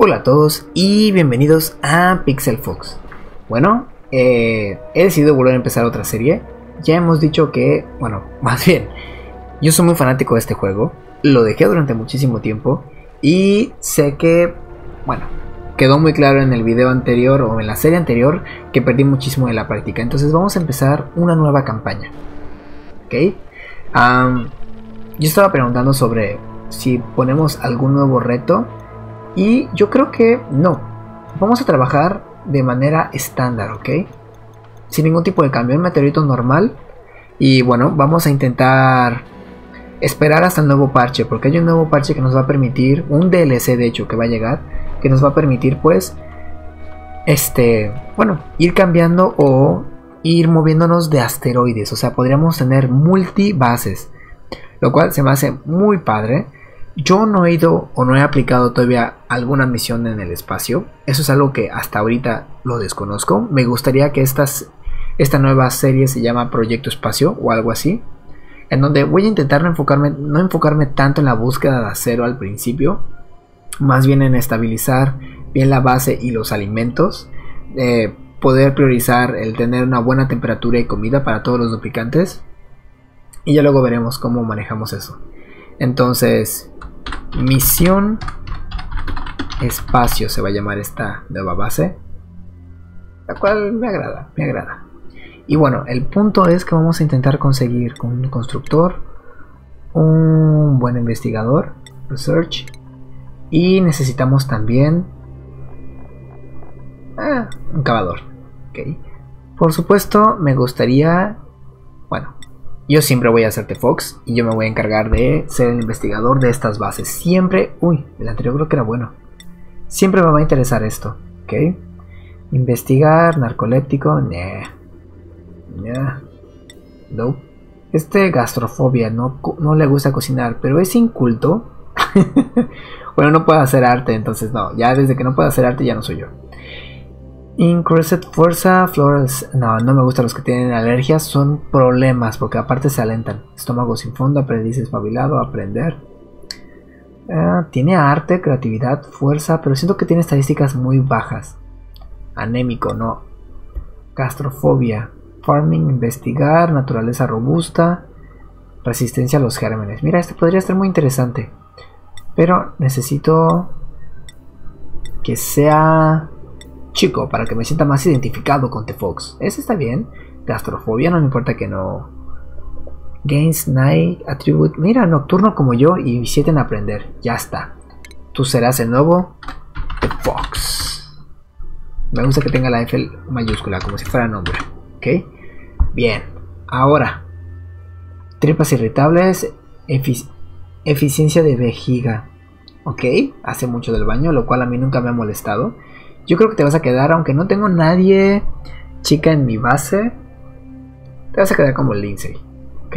Hola a todos y bienvenidos a Pixel Fox. Bueno, he decidido volver a empezar otra serie. Ya hemos dicho que, bueno, más bien, yo soy muy fanático de este juego. Lo dejé durante muchísimo tiempo y sé que, bueno, quedó muy claro en el video anterior o en la serie anterior que perdí muchísimo de la práctica. Entonces vamos a empezar una nueva campaña. ¿Ok? Yo estaba preguntando sobre si ponemos algún nuevo reto y yo creo que no. Vamos a trabajar de manera estándar, ¿ok? Sin ningún tipo de cambio, un meteorito normal. Y bueno, vamos a intentar esperar hasta el nuevo parche, porque hay un nuevo parche que nos va a permitir, un DLC de hecho que va a llegar, que nos va a permitir pues, bueno, ir cambiando o ir moviéndonos de asteroides. O sea, podríamos tener multibases, lo cual se me hace muy padre. Yo no he ido o no he aplicado todavía alguna misión en el espacio. Eso es algo que hasta ahorita lo desconozco. Me gustaría que esta nueva serie se llama Proyecto Espacio o algo así, en donde voy a intentar no enfocarme tanto en la búsqueda de acero al principio, más bien en estabilizar bien la base y los alimentos, poder priorizar el tener una buena temperatura y comida para todos los duplicantes. Y ya luego veremos cómo manejamos eso. Entonces, Misión Espacio se va a llamar esta nueva base, la cual me agrada, me agrada. Y bueno, el punto es que vamos a intentar conseguir con un constructor, un buen investigador, research, y necesitamos también un cavador, ¿okay? Por supuesto me gustaría, bueno, yo siempre voy a hacer The Fox y yo me voy a encargar de ser el investigador de estas bases. Siempre, uy, el anterior creo que era bueno. Siempre me va a interesar esto, ¿ok? Investigar, narcoléptico, no. Gastrofobia, no le gusta cocinar, pero es inculto. Bueno, no puede hacer arte, entonces no. Ya desde que no puede hacer arte ya no soy yo. Increased fuerza, flores. No me gustan los que tienen alergias, son problemas porque aparte se alentan. Estómago sin fondo, aprendiz espabilado, aprender. Tiene arte, creatividad, fuerza, pero siento que tiene estadísticas muy bajas. Anémico, no. Gastrofobia, farming, investigar, naturaleza robusta, resistencia a los gérmenes. Mira, este podría estar muy interesante, pero necesito que sea chico para que me sienta más identificado con The Fox. Ese está bien. Gastrofobia, no me importa que no. Gains, night, attribute. Mira, nocturno como yo y 7 en aprender. Ya está. Tú serás el nuevo The Fox. Me gusta que tenga la F mayúscula, como si fuera nombre. ¿Ok? Bien. Ahora. Tripas irritables. Eficiencia de vejiga. ¿Ok? Hace mucho del baño, lo cual a mí nunca me ha molestado. Yo creo que te vas a quedar, aunque no tengo nadie chica en mi base, te vas a quedar como Lindsay, ¿ok?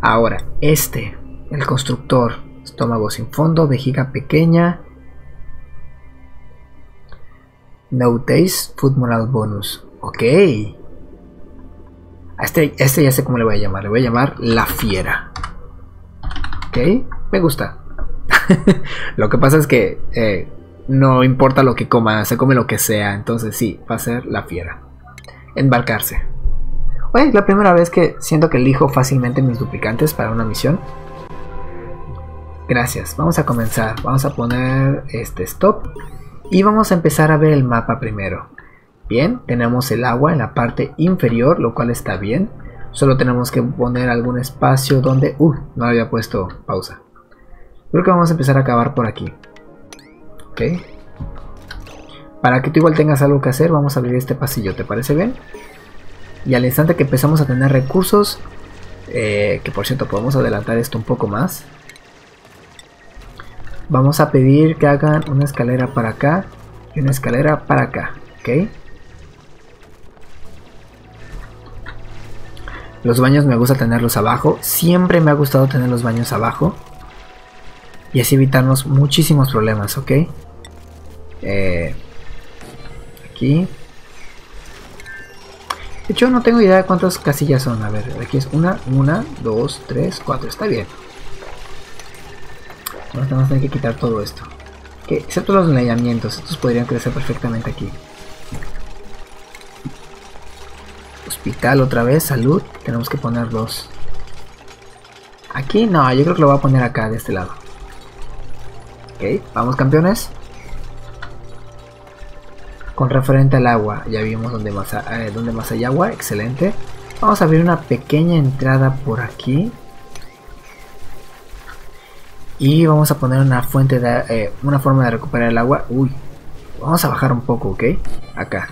Ahora, el constructor, estómago sin fondo, vejiga pequeña, no taste, food moral bonus, ok. A este ya sé cómo le voy a llamar, le voy a llamar la fiera, ok, me gusta. Lo que pasa es que no importa lo que coma, se come lo que sea. Entonces sí, va a ser la fiera. Embarcarse. Oye, es la primera vez que siento que elijo fácilmente mis duplicantes para una misión. Gracias, vamos a comenzar. Vamos a poner stop. Y vamos a empezar a ver el mapa primero. Bien, tenemos el agua en la parte inferior, lo cual está bien. Solo tenemos que poner algún espacio donde... no había puesto pausa. Creo que vamos a empezar a acabar por aquí. Ok, para que tú igual tengas algo que hacer, vamos a abrir este pasillo, ¿te parece bien? Y al instante que empezamos a tener recursos, que por cierto podemos adelantar esto un poco más, vamos a pedir que hagan una escalera para acá y una escalera para acá, ¿ok? Los baños me gusta tenerlos abajo, siempre me ha gustado tener los baños abajo. Y así evitarnos muchísimos problemas, ¿ok? Aquí. De hecho, no tengo idea de cuántas casillas son. A ver, aquí es una, dos, tres, cuatro. Está bien. Vamos a tener que quitar todo esto. que excepto los enlayamientos, estos podrían crecer perfectamente aquí. Hospital otra vez, salud, tenemos que poner dos. Aquí no, yo creo que lo voy a poner acá, de este lado. Ok, vamos campeones. Con referente al agua, ya vimos donde más hay agua, excelente. Vamos a abrir una pequeña entrada por aquí. Y vamos a poner una fuente de una forma de recuperar el agua. Uy, vamos a bajar un poco, ¿ok? Acá.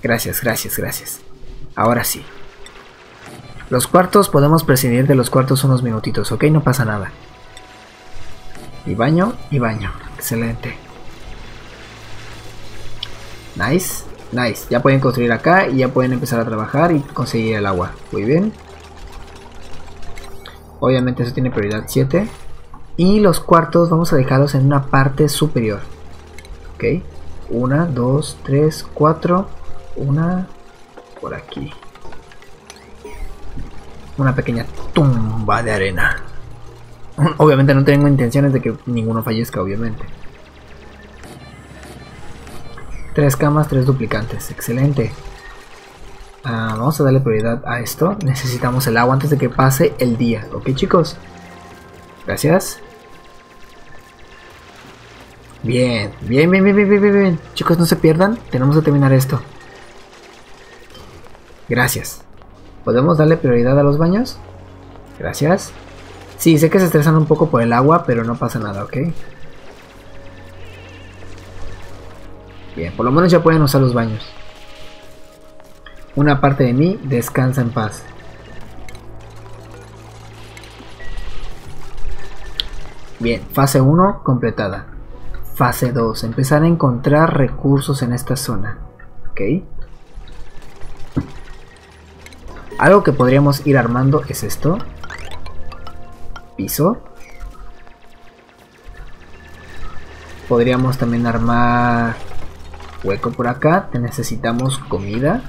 Gracias, gracias, gracias. Ahora sí. Los cuartos, podemos prescindir de los cuartos unos minutitos, ¿ok? No pasa nada. Y baño, y baño. Excelente. Nice. Nice, ya pueden construir acá y ya pueden empezar a trabajar y conseguir el agua. Muy bien. Obviamente eso tiene prioridad 7. Y los cuartos vamos a dejarlos en una parte superior. Ok. 1, 2, 3, 4. Una por aquí. Una pequeña tumba de arena. Obviamente no tengo intenciones de que ninguno fallezca, obviamente. 3 camas, 3 duplicantes, excelente. Vamos a darle prioridad a esto. Necesitamos el agua antes de que pase el día, ok chicos. Gracias. Bien, bien, bien, bien, bien, bien, bien. Chicos, no se pierdan, tenemos que terminar esto. Gracias. ¿Podemos darle prioridad a los baños? Gracias. Sí, sé que se estresan un poco por el agua, pero no pasa nada, ok. Bien, por lo menos ya pueden usar los baños. Una parte de mí descansa en paz. Bien, fase 1 completada. Fase 2, empezar a encontrar recursos en esta zona. Ok. Algo que podríamos ir armando es esto. Piso. Podríamos también armar... hueco por acá, necesitamos comida.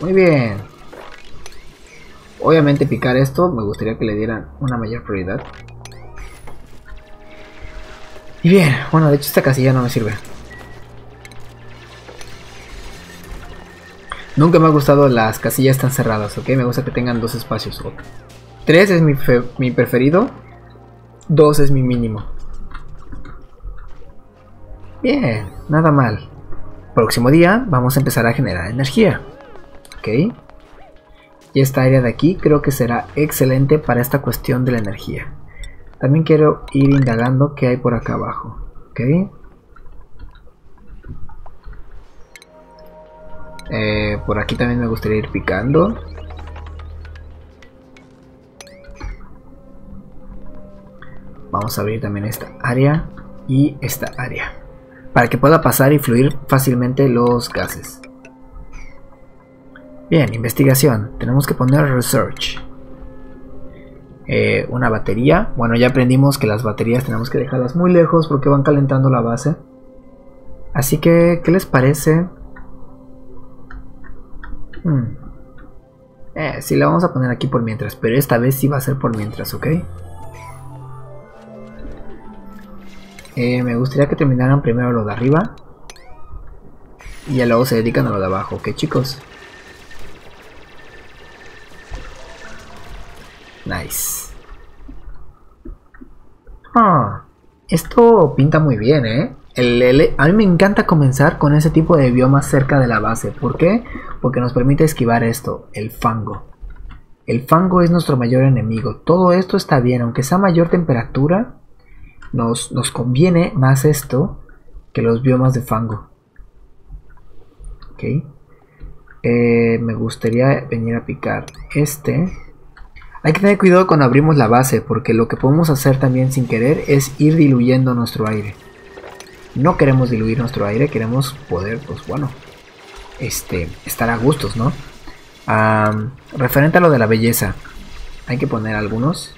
Muy bien. Obviamente picar esto, me gustaría que le dieran una mayor prioridad. Y bien, bueno, de hecho esta casilla no me sirve. Nunca me ha gustado las casillas tan cerradas, ¿ok? Me gusta que tengan 2 espacios. 3 es mi preferido. 2 es mi mínimo. Bien, nada mal. Próximo día vamos a empezar a generar energía. Ok. Y esta área de aquí creo que será excelente para esta cuestión de la energía. También quiero ir indagando qué hay por acá abajo. Ok. Por aquí también me gustaría ir picando. Vamos a abrir también esta área y esta área para que pueda pasar y fluir fácilmente los gases. Bien, investigación. Tenemos que poner research. Una batería. Bueno, ya aprendimos que las baterías tenemos que dejarlas muy lejos porque van calentando la base. Así que, ¿qué les parece? Sí, la vamos a poner aquí por mientras, pero esta vez sí va a ser por mientras, ¿ok? Me gustaría que terminaran primero lo de arriba y ya luego se dedican a lo de abajo, ¿ok chicos? Nice. Esto pinta muy bien, ¿eh? A mí me encanta comenzar con ese tipo de biomas cerca de la base. ¿Por qué? Porque nos permite esquivar esto, el fango. El fango es nuestro mayor enemigo. Todo esto está bien, aunque sea mayor temperatura. Nos conviene más esto que los biomas de fango. Ok. Me gustaría venir a picar este. Hay que tener cuidado cuando abrimos la base, porque lo que podemos hacer también sin querer es ir diluyendo nuestro aire. No queremos diluir nuestro aire, queremos poder, pues bueno, estar a gustos, ¿no? Referente a lo de la belleza, hay que poner algunos.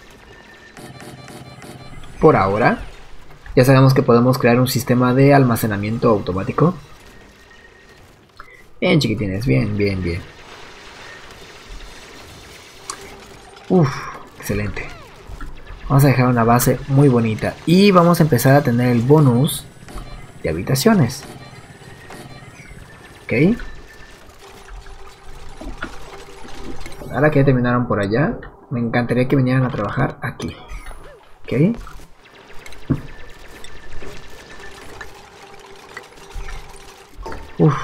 Por ahora ya sabemos que podemos crear un sistema de almacenamiento automático. Bien, chiquitines, bien, bien, bien. Uf, excelente. Vamos a dejar una base muy bonita. Y vamos a empezar a tener el bonus de habitaciones. Ok. Ahora que ya terminaron por allá, me encantaría que vinieran a trabajar aquí. Ok. Uf,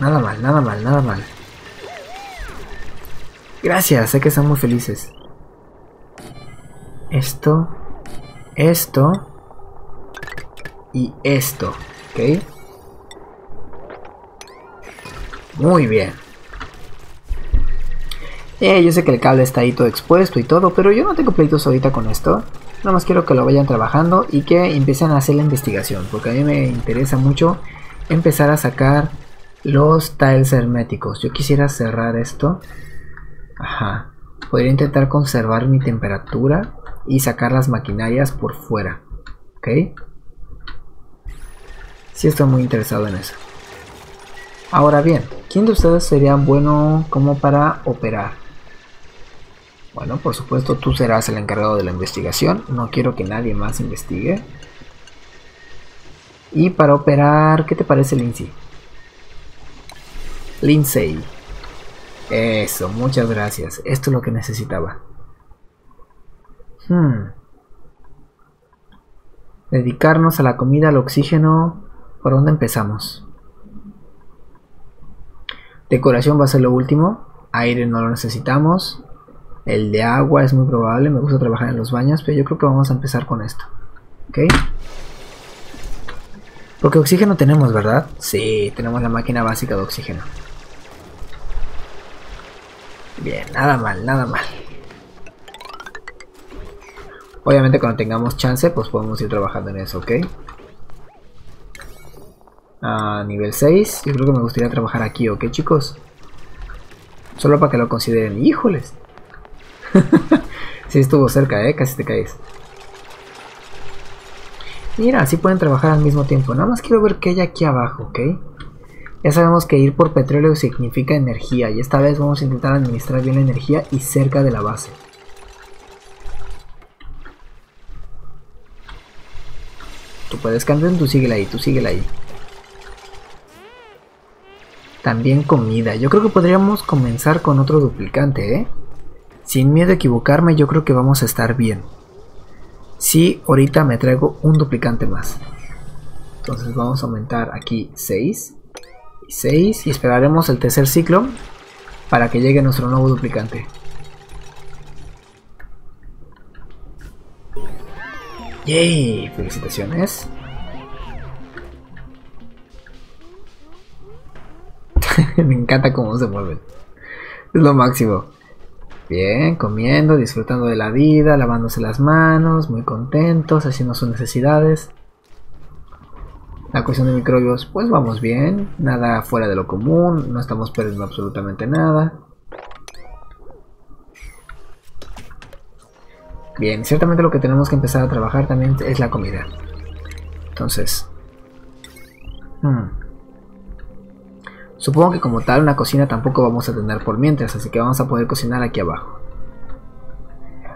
nada mal, nada mal, nada mal. Gracias, sé que están muy felices. Esto, esto y esto, ¿ok? Muy bien. Yo sé que el cable está ahí todo expuesto y todo, pero yo no tengo pleitos ahorita con esto. Nada más quiero que lo vayan trabajando y que empiecen a hacer la investigación, porque a mí me interesa mucho empezar a sacar los tiles herméticos. Yo quisiera cerrar esto. Ajá. Podría intentar conservar mi temperatura y sacar las maquinarias por fuera. ¿Ok? Sí, estoy muy interesado en eso. Ahora bien, ¿quién de ustedes sería bueno como para operar? Bueno, por supuesto tú serás el encargado de la investigación. No quiero que nadie más investigue. Y para operar, ¿qué te parece, Lindsay? Lindsay. Eso, muchas gracias. Esto es lo que necesitaba. Dedicarnos a la comida, al oxígeno. ¿Por dónde empezamos? Decoración va a ser lo último. Aire no lo necesitamos. El de agua es muy probable. Me gusta trabajar en los baños, pero yo creo que vamos a empezar con esto. ¿Ok? Porque oxígeno tenemos, ¿verdad? Sí, tenemos la máquina básica de oxígeno. Bien, nada mal, nada mal. Obviamente cuando tengamos chance, pues podemos ir trabajando en eso, ¿ok? A nivel 6, yo creo que me gustaría trabajar aquí, ¿ok, chicos? Solo para que lo consideren. ¡Híjoles! Sí estuvo cerca, ¿eh? Casi te caes. Mira, así pueden trabajar al mismo tiempo. Nada más quiero ver qué hay aquí abajo, ¿ok? Ya sabemos que ir por petróleo significa energía. Y esta vez vamos a intentar administrar bien la energía y cerca de la base. Tú puedes cambiar, tú síguela ahí, tú síguela ahí. También comida. Yo creo que podríamos comenzar con otro duplicante, ¿eh? Sin miedo a equivocarme, yo creo que vamos a estar bien. Sí, ahorita me traigo un duplicante más. Entonces vamos a aumentar aquí 6 y 6 y esperaremos el tercer ciclo para que llegue nuestro nuevo duplicante. ¡Yay! Felicitaciones. Me encanta cómo se mueven. Es lo máximo. Bien, comiendo, disfrutando de la vida, lavándose las manos, muy contentos, haciendo sus necesidades. La cuestión de microbios, pues vamos bien, nada fuera de lo común, no estamos perdiendo absolutamente nada. Bien, ciertamente lo que tenemos que empezar a trabajar también es la comida. Entonces, supongo que como tal una cocina tampoco vamos a tener por mientras, así que vamos a poder cocinar aquí abajo.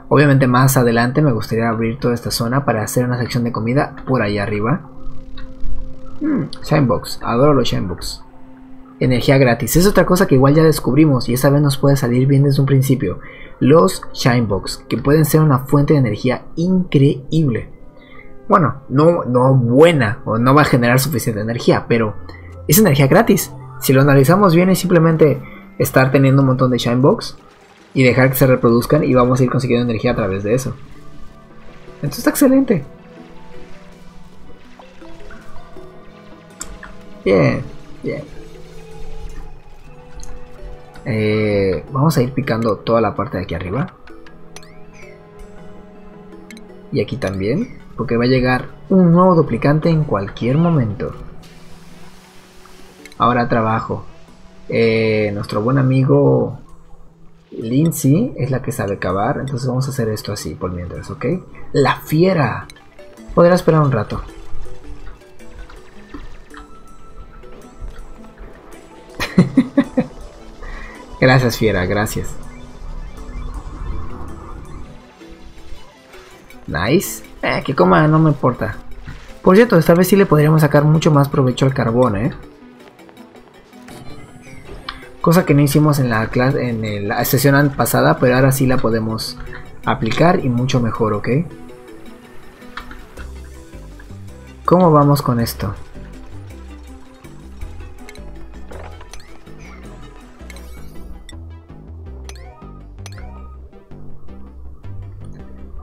Obviamente más adelante me gustaría abrir toda esta zona para hacer una sección de comida por ahí arriba. Shinebox, adoro los Shinebox. Energía gratis, es otra cosa que igual ya descubrimos y esta vez nos puede salir bien desde un principio. Los Shinebox, que pueden ser una fuente de energía increíble. Bueno, no buena, o no va a generar suficiente energía, pero es energía gratis. Si lo analizamos bien es simplemente estar teniendo un montón de Shinebox y dejar que se reproduzcan y vamos a ir consiguiendo energía a través de eso. Entonces está excelente. Bien, bien. Vamos a ir picando toda la parte de aquí arriba. Y aquí también, porque va a llegar un nuevo duplicante en cualquier momento. Ahora trabajo. Nuestro buen amigo Lindsay es la que sabe cavar. Entonces vamos a hacer esto así por mientras, ¿ok? ¡La fiera! Podrá esperar un rato. Gracias, fiera, gracias. Nice. Que coma, no me importa. Por cierto, esta vez sí le podríamos sacar mucho más provecho al carbón, ¿eh? Cosa que no hicimos en la clase, en la sesión pasada, pero ahora sí la podemos aplicar y mucho mejor, ¿ok? ¿Cómo vamos con esto?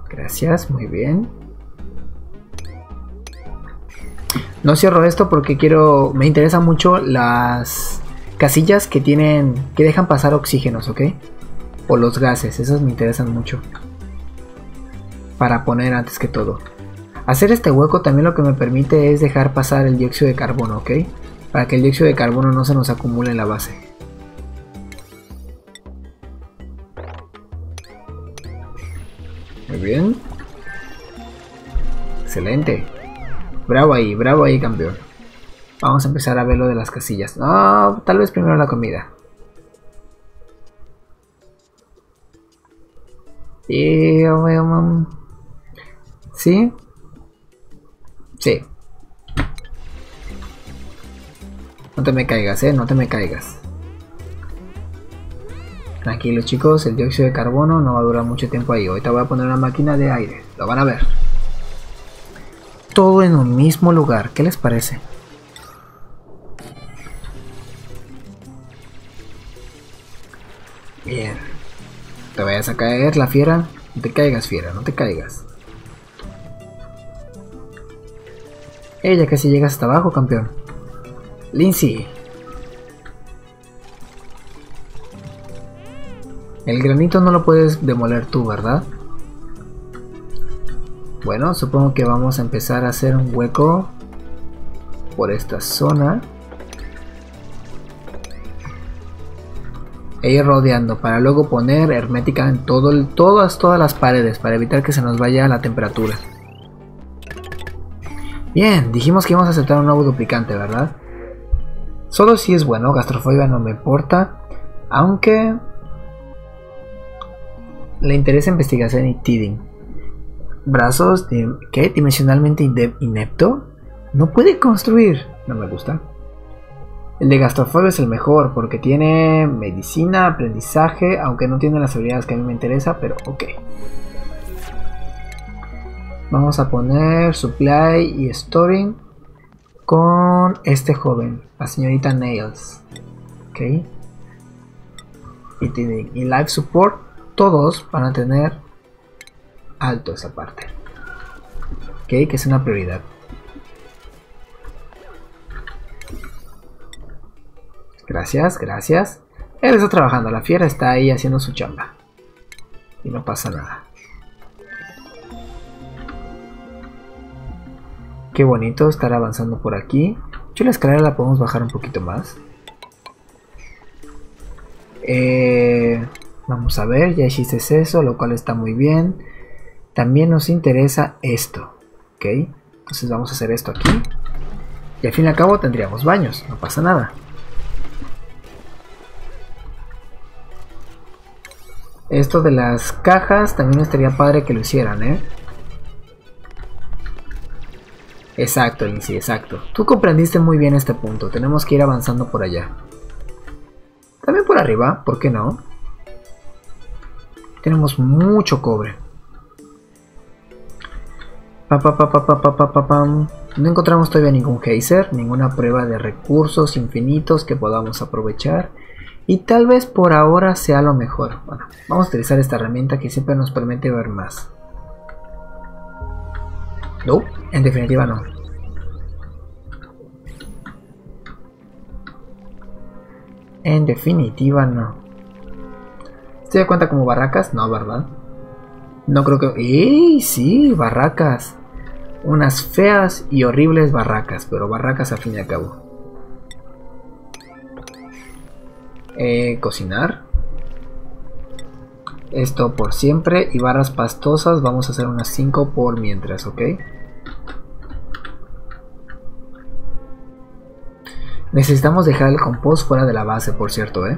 Gracias, muy bien. No cierro esto porque quiero, me interesa mucho las casillas que tienen, que dejan pasar oxígenos, ¿ok? O los gases, esos me interesan mucho para poner antes que todo. Hacer este hueco también lo que me permite es dejar pasar el dióxido de carbono, ¿ok? Para que el dióxido de carbono no se nos acumule en la base. Muy bien. Excelente. Bravo ahí, campeón. Vamos a empezar a ver lo de las casillas. No, tal vez primero la comida. ¿Sí? Sí. No te me caigas, no te me caigas. Tranquilos, chicos, el dióxido de carbono no va a durar mucho tiempo ahí. Ahorita voy a poner una máquina de aire, lo van a ver. Todo en un mismo lugar, ¿qué les parece? Bien. Te vayas a caer, la fiera. No te caigas, fiera, no te caigas. Ya casi llegas hasta abajo, campeón. Lindsay. El granito no lo puedes demoler tú, ¿verdad? Bueno, supongo que vamos a empezar a hacer un hueco por esta zona. E ir rodeando para luego poner hermética en todas las paredes para evitar que se nos vaya la temperatura. Bien, dijimos que íbamos a aceptar un nuevo duplicante, ¿verdad? Solo si es bueno, gastrofobia no me importa, aunque le interesa investigación y teething. Brazos, ¿qué? Dimensionalmente inepto. No puede construir, no me gusta. El de gastrofobia es el mejor porque tiene medicina, aprendizaje, aunque no tiene las habilidades que a mí me interesa, pero ok. Vamos a poner supply y storing con este joven, la señorita Nails. Ok. Y tiene y life support, todos van a tener alto esa parte. Ok, que es una prioridad. Gracias, gracias. Él está trabajando, la fiera está ahí haciendo su chamba. Y no pasa nada. Qué bonito estar avanzando por aquí. Yo la escalera la podemos bajar un poquito más. Vamos a ver, ya hiciste eso, lo cual está muy bien. También nos interesa esto, ¿ok? Entonces vamos a hacer esto aquí. Y al fin y al cabo tendríamos baños, no pasa nada. Esto de las cajas también estaría padre que lo hicieran, ¿eh? Exacto, Lindsay, exacto. Tú comprendiste muy bien este punto. Tenemos que ir avanzando por allá. También por arriba, ¿por qué no? Tenemos mucho cobre. No encontramos todavía ningún geyser, ninguna prueba de recursos infinitos que podamos aprovechar. Y tal vez por ahora sea lo mejor. Bueno, vamos a utilizar esta herramienta que siempre nos permite ver más. No, en definitiva no. En definitiva no. ¿Se da cuenta como barracas? No, ¿verdad? No creo que... ¡Ey! Sí, barracas. Unas feas y horribles barracas, pero barracas al fin y al cabo. Cocinar. Esto por siempre y barras pastosas. Vamos a hacer unas 5 por mientras, ¿ok? Necesitamos dejar el compost fuera de la base, por cierto, ¿eh?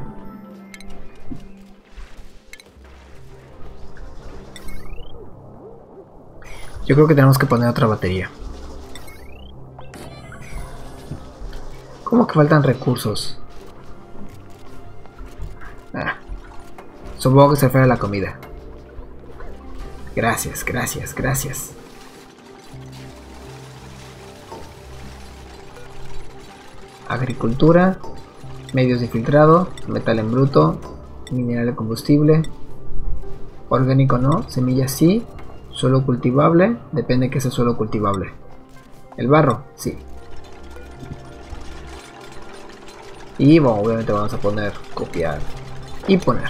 Yo creo que tenemos que poner otra batería. ¿Cómo que faltan recursos? Ah, supongo que se fue a la comida. Gracias, gracias, gracias. Agricultura, medios de filtrado, metal en bruto, mineral de combustible, orgánico no, semillas sí, suelo cultivable, depende que sea suelo cultivable. El barro, sí. Y bueno, obviamente vamos a poner copiar y poner.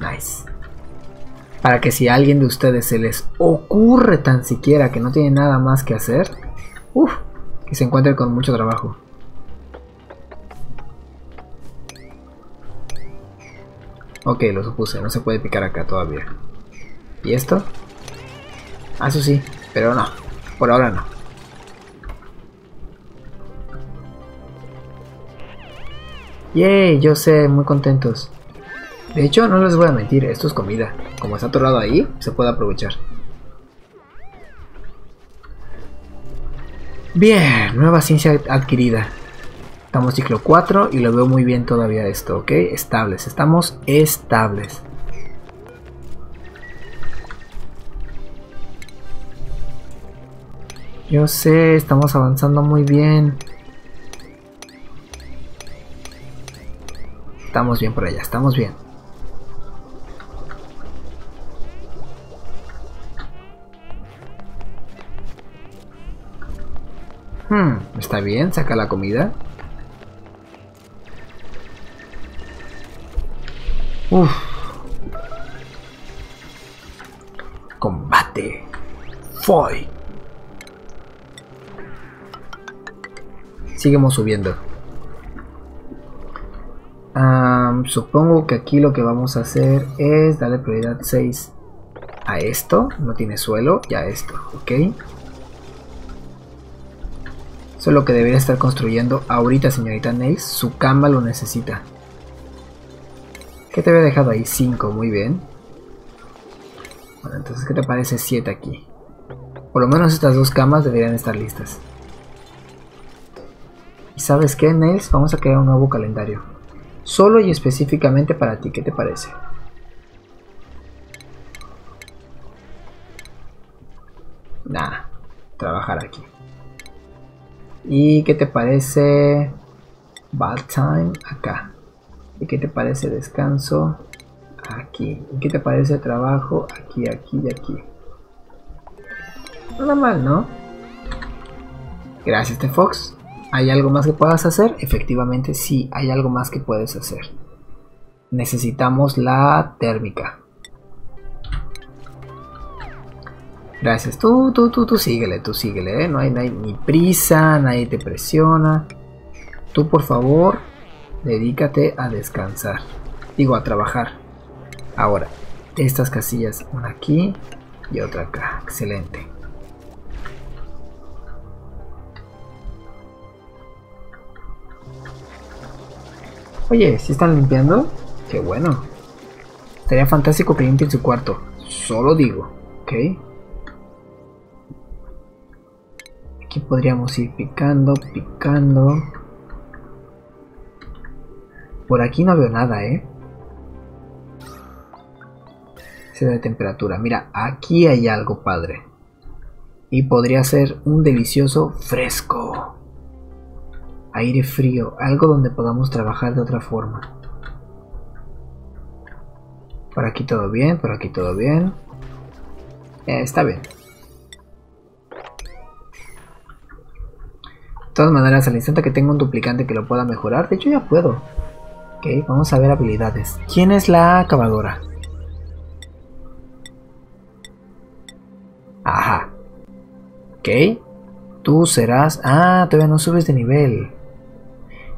Nice. Para que si a alguien de ustedes se les ocurre tan siquiera que no tiene nada más que hacer, uff, que se encuentre con mucho trabajo. Ok, lo supuse, no se puede picar acá todavía. ¿Y esto? Ah, eso sí, pero no, por ahora no. Yay, yo sé, muy contentos. De hecho, no les voy a mentir, esto es comida. Como está atorado ahí, se puede aprovechar. Bien, nueva ciencia adquirida. Estamos ciclo 4 y lo veo muy bien todavía esto, ¿ok? Estables, estamos estables. Yo sé, estamos avanzando muy bien. Estamos bien por allá, estamos bien. Está bien, saca la comida. Uff. Combate. Foy. Seguimos subiendo. Supongo que aquí lo que vamos a hacer es darle prioridad 6 a esto, no tiene suelo, y a esto, ok. Eso es lo que debería estar construyendo ahorita, señorita Nails, su cama lo necesita. ¿Qué te había dejado ahí? 5, muy bien. Bueno, entonces, ¿qué te parece 7 aquí? Por lo menos estas dos camas deberían estar listas. ¿Y sabes qué, Nails? Vamos a crear un nuevo calendario. Solo y específicamente para ti, ¿qué te parece? Nada, trabajar aquí. ¿Y qué te parece bath time? Acá. ¿Y qué te parece descanso? Aquí. ¿Y qué te parece trabajo? Aquí, aquí y aquí. Nada mal, ¿no? Gracias, The Fox. ¿Hay algo más que puedas hacer? Efectivamente, sí, hay algo más que puedes hacer. Necesitamos la térmica. Gracias. Tú síguele, ¿eh? No hay ni prisa, nadie te presiona. Tú, por favor, dedícate a descansar. Digo, a trabajar. Ahora, estas casillas, una aquí y otra acá. Excelente. Oye, ¿sí están limpiando? Qué bueno. Sería fantástico que limpien su cuarto. Solo digo, ¿ok? Aquí podríamos ir picando. Por aquí no veo nada, ¿eh? Se da temperatura. Mira, aquí hay algo padre. Y podría ser un delicioso fresco. Aire frío, algo donde podamos trabajar de otra forma. Por aquí todo bien, por aquí todo bien. Está bien. De todas maneras, al instante que tenga un duplicante que lo pueda mejorar, de hecho ya puedo. Ok, vamos a ver habilidades. ¿Quién es la cavadora? Ajá. Ok. Tú serás... Ah, todavía no subes de nivel.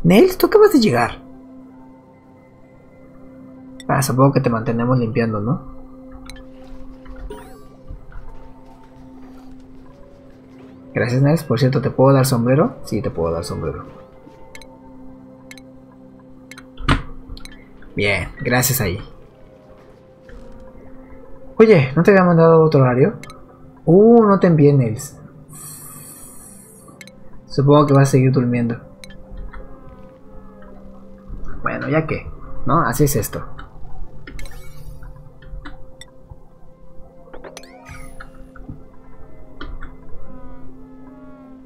Nails, tú acabas de llegar. Ah, supongo que te mantenemos limpiando, ¿no? Gracias, Nails. Por cierto, ¿te puedo dar sombrero? Sí, te puedo dar sombrero. Bien, gracias ahí. Oye, ¿no te había mandado otro horario? No te envié Nails. Supongo que vas a seguir durmiendo. Bueno, ya que, ¿no? Así es esto.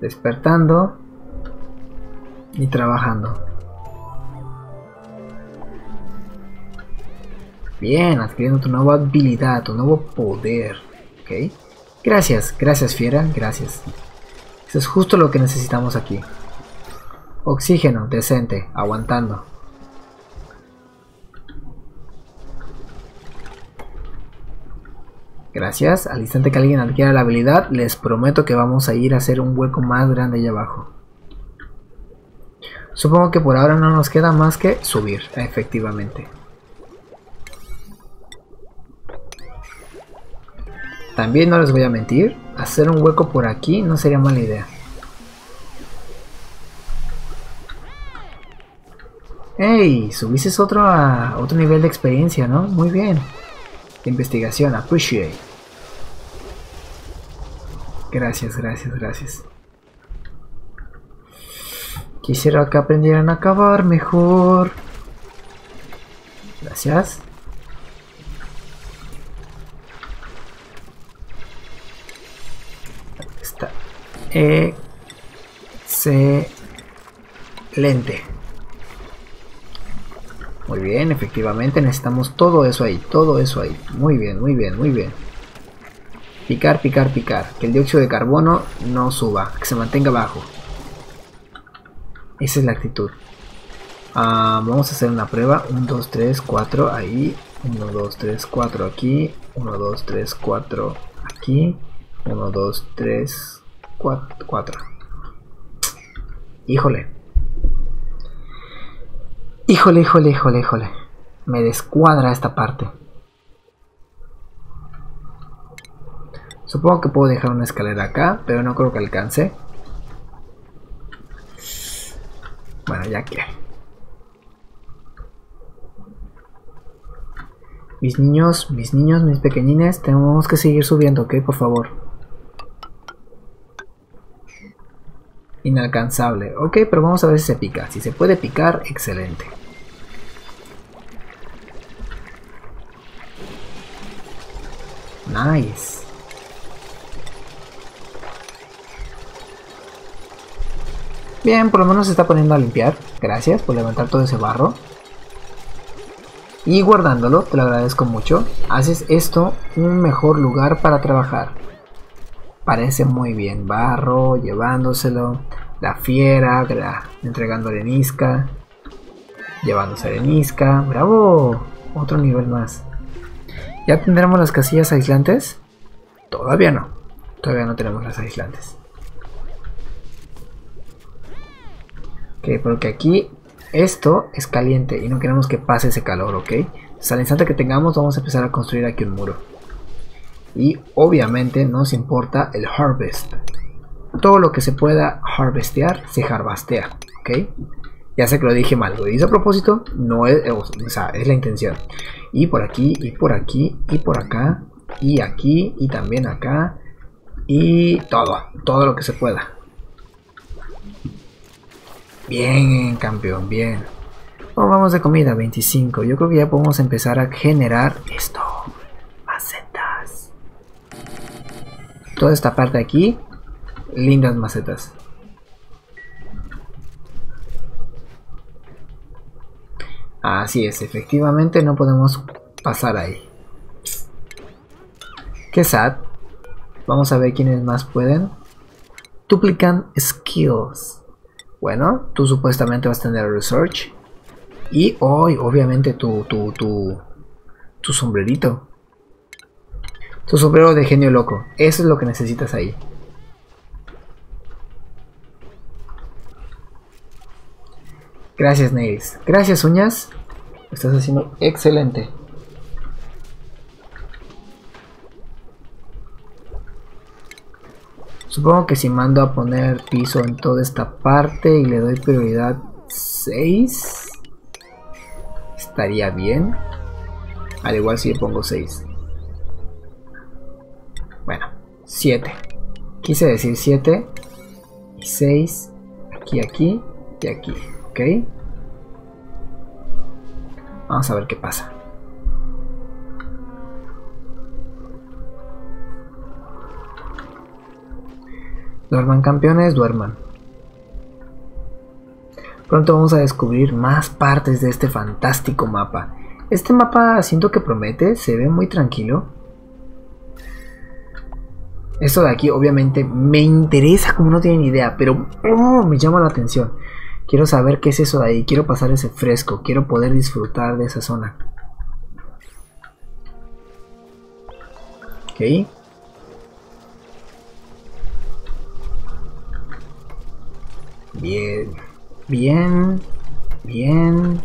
Despertando y trabajando. Bien, adquiriendo tu nueva habilidad, tu nuevo poder. Ok. Gracias, gracias fiera, gracias. Eso es justo lo que necesitamos aquí. Oxígeno, decente, aguantando. Gracias, al instante que alguien adquiera la habilidad, les prometo que vamos a ir a hacer un hueco más grande allá abajo. Supongo que por ahora no nos queda más que subir, efectivamente. También no les voy a mentir, hacer un hueco por aquí no sería mala idea. ¡Ey! Subiste otro a otro nivel de experiencia, ¿no? Muy bien. Investigación, appreciate. Gracias, gracias, gracias. Quisiera que aprendieran a acabar mejor. Gracias. Ahí está. Excelente. Muy bien, efectivamente necesitamos todo eso ahí, muy bien, muy bien, muy bien. Picar, picar, picar, que el dióxido de carbono no suba, que se mantenga bajo. Esa es la actitud. Vamos a hacer una prueba, 1, 2, 3, 4, ahí, 1, 2, 3, 4 aquí, 1, 2, 3, 4 aquí, 1, 2, 3, 4. Híjole. Híjole, híjole, híjole, híjole. Me descuadra esta parte. Supongo que puedo dejar una escalera acá, pero no creo que alcance. Bueno, ya que. Mis niños, mis pequeñines, tenemos que seguir subiendo, ¿ok? Por favor. Inalcanzable. Ok, pero vamos a ver si se pica. Si se puede picar, excelente. Nice. Bien, por lo menos se está poniendo a limpiar. Gracias por levantar todo ese barro. Y guardándolo, te lo agradezco mucho. Haces esto un mejor lugar para trabajar. Parece muy bien, barro, llevándoselo, la fiera, entregando arenisca, llevándose arenisca, ¡bravo! Otro nivel más. ¿Ya tendremos las casillas aislantes? Todavía no tenemos las aislantes. Ok, porque aquí esto es caliente y no queremos que pase ese calor, ¿ok? Entonces, al instante que tengamos vamos a empezar a construir aquí un muro. Y obviamente nos importa el harvest. Todo lo que se pueda harvestear, se harvestea, ¿ok? Ya sé que lo dije mal, lo hice a propósito, no es, o sea, es la intención. Y por aquí, y por aquí, y por acá, y aquí, y también acá, y todo lo que se pueda. Bien, campeón, bien. Bueno, vamos de comida, 25. Yo creo que ya podemos empezar a generar esto. Toda esta parte de aquí, lindas macetas. Así es, efectivamente no podemos pasar ahí. Qué sad. Vamos a ver quiénes más pueden. Duplicant skills. Bueno, tú supuestamente vas a tener research. Y hoy, obviamente, tu sombrerito. Tu sombrero de genio loco. Eso es lo que necesitas ahí. Gracias, Nails. Gracias, uñas. Lo estás haciendo excelente. Supongo que si mando a poner piso en toda esta parte y le doy prioridad 6, estaría bien. Al igual si le pongo 6. Bueno, 7. Quise decir 7 y 6 aquí, aquí y aquí, ¿ok? Vamos a ver qué pasa. Duerman, campeones, duerman. Pronto vamos a descubrir más partes de este fantástico mapa. Este mapa siento que promete, se ve muy tranquilo. Esto de aquí obviamente me interesa como no tienen idea, pero me llama la atención. Quiero saber qué es eso de ahí, quiero pasar ese fresco, quiero poder disfrutar de esa zona. Ok. Bien, bien, bien.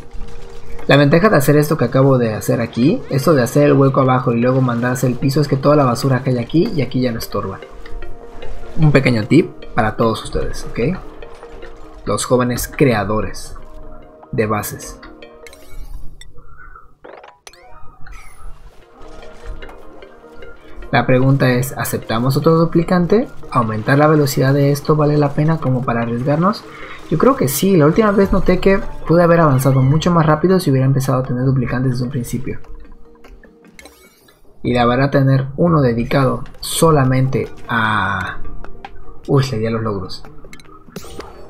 La ventaja de hacer esto que acabo de hacer aquí, esto de hacer el hueco abajo y luego mandarse el piso, es que toda la basura que hay aquí y aquí ya no estorba. Un pequeño tip para todos ustedes, ¿ok? Los jóvenes creadores de bases. La pregunta es, ¿aceptamos otro duplicante? ¿Aumentar la velocidad de esto vale la pena como para arriesgarnos? Yo creo que sí, la última vez noté que pude haber avanzado mucho más rápido si hubiera empezado a tener duplicantes desde un principio. Y la verdad, tener uno dedicado solamente a... Uy, le di a los logros.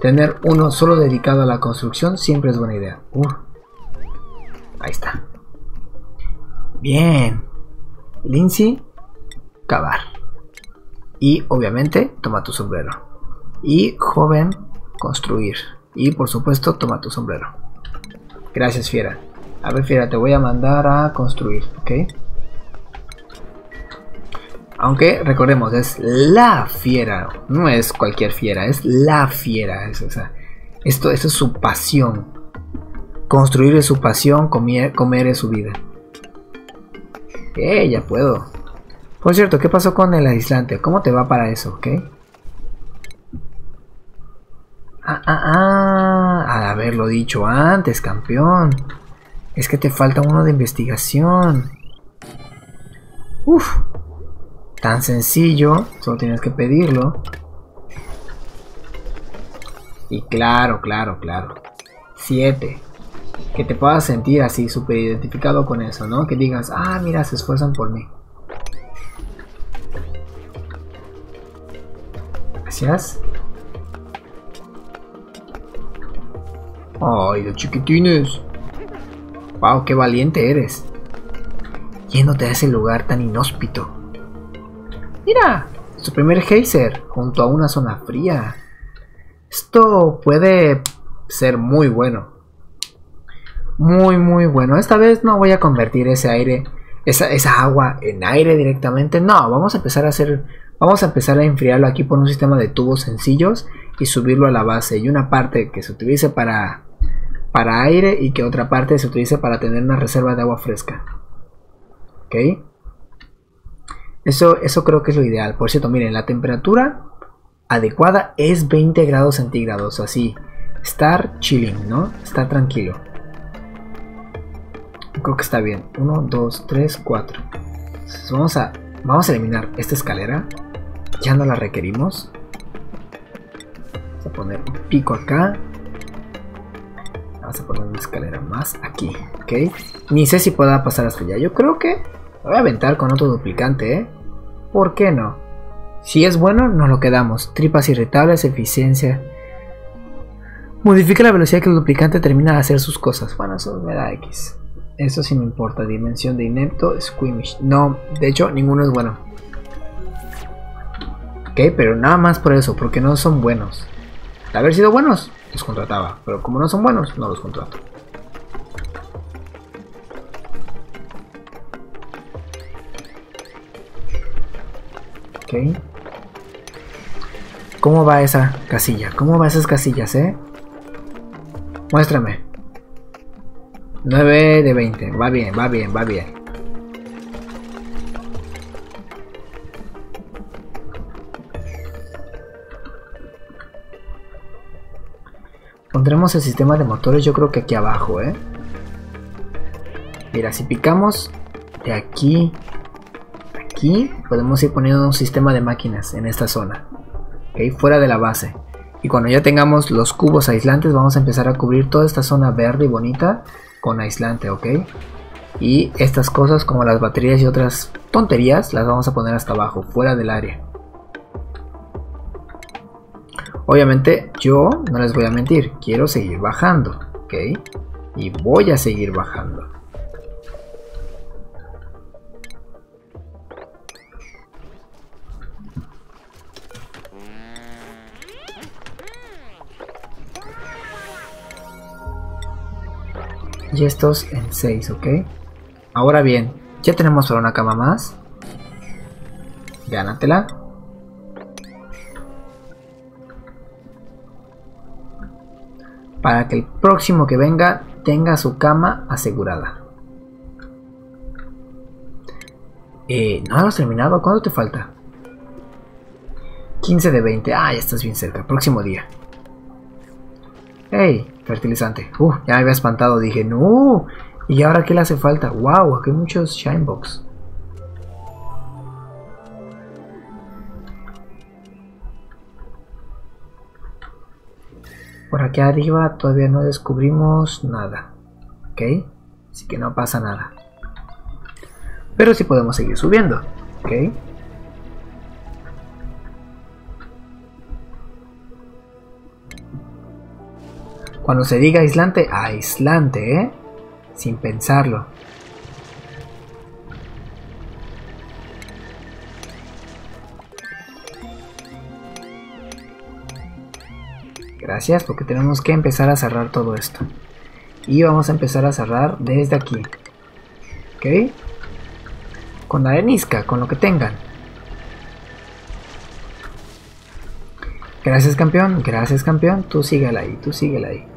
Tener uno solo dedicado a la construcción siempre es buena idea. Ahí está. Bien. Lindsay. Cavar. Y obviamente toma tu sombrero. Y joven, construir. Y por supuesto toma tu sombrero. Gracias, fiera. A ver, fiera, te voy a mandar a construir, ¿ok? Aunque recordemos, es la fiera. No es cualquier fiera, es la fiera. Es, o sea, esto es su pasión. Construir es su pasión, comer es su vida. Ya puedo. Por cierto, ¿qué pasó con el aislante? ¿Cómo te va para eso? ¿Ok? Al haberlo dicho antes, campeón. Es que te falta uno de investigación. Uf. Tan sencillo. Solo tienes que pedirlo. Y claro, claro, claro. 7. Que te puedas sentir así, súper identificado con eso, ¿no? Que digas, ah, mira, se esfuerzan por mí. Gracias. Ay, los chiquitines. Wow, qué valiente eres. Yéndote a ese lugar tan inhóspito. Mira, su primer geyser junto a una zona fría. Esto puede ser muy bueno. Muy, muy bueno. Esta vez no voy a convertir ese aire, esa agua en aire directamente. No, vamos a empezar a hacer... Vamos a empezar a enfriarlo aquí por un sistema de tubos sencillos y subirlo a la base. Y una parte que se utilice para aire y que otra parte se utilice para tener una reserva de agua fresca. ¿Ok? Eso creo que es lo ideal. Por cierto, miren, la temperatura adecuada es 20 grados centígrados. Así, estar chilling, ¿no? Estar tranquilo. Creo que está bien. 1, 2, 3, 4. Entonces vamos a eliminar esta escalera. Ya no la requerimos. Vamos a poner un pico acá. Vamos a poner una escalera más aquí, ¿ok? Ni sé si pueda pasar hasta allá. Yo creo que me voy a aventar con otro duplicante, ¿eh? ¿Por qué no? Si es bueno, nos lo quedamos. Tripas irritables, eficiencia. Modifica la velocidad que el duplicante termina de hacer sus cosas. Bueno, eso me da X. Eso sí me importa. Dimensión de inepto, squeamish. No, de hecho, ninguno es bueno. Ok, pero nada más por eso, porque no son buenos. De haber sido buenos, los contrataba. Pero como no son buenos, no los contrato. Ok. ¿Cómo va esa casilla? ¿Cómo va esas casillas, eh? Muéstrame. 9 de 20, va bien, va bien, va bien. Pondremos el sistema de motores, yo creo que aquí abajo, ¿eh? Mira, si picamos de aquí, aquí podemos ir poniendo un sistema de máquinas en esta zona, ¿okay? Fuera de la base. Y cuando ya tengamos los cubos aislantes, vamos a empezar a cubrir toda esta zona verde y bonita con aislante, ¿ok? Y estas cosas como las baterías y otras tonterías las vamos a poner hasta abajo, fuera del área. Obviamente yo no les voy a mentir, quiero seguir bajando, ¿ok? Y voy a seguir bajando. Y estos en 6, ¿ok? Ahora bien, ya tenemos solo una cama más. Gánatela. Para que el próximo que venga tenga su cama asegurada. ¿No lo has terminado? ¿Cuánto te falta? 15 de 20. Ah, ya estás bien cerca. Próximo día. ¡Hey! Fertilizante. Ya me había espantado. Dije, no. ¿Y ahora qué le hace falta? Wow, aquí hay muchos Shinebox. Por aquí arriba todavía no descubrimos nada. ¿Ok? Así que no pasa nada. Pero sí podemos seguir subiendo. ¿Ok? Cuando se diga aislante, aislante, ¿eh? Sin pensarlo. Gracias, porque tenemos que empezar a cerrar todo esto. Y vamos a empezar a cerrar desde aquí. ¿Ok? Con la arenisca, con lo que tengan. Gracias, campeón. Gracias, campeón. Tú síguela ahí, tú síguela ahí.